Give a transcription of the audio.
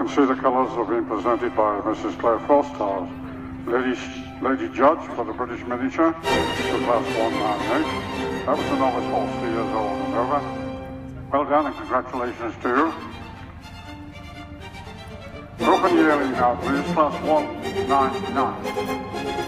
can see the colours are being presented by Mrs. Claire Foster, Lady Judge for the British miniature, to class 198. That was the novice horse, 3 years old and over. Well done and congratulations to you. Broken yearling now, please, class 199.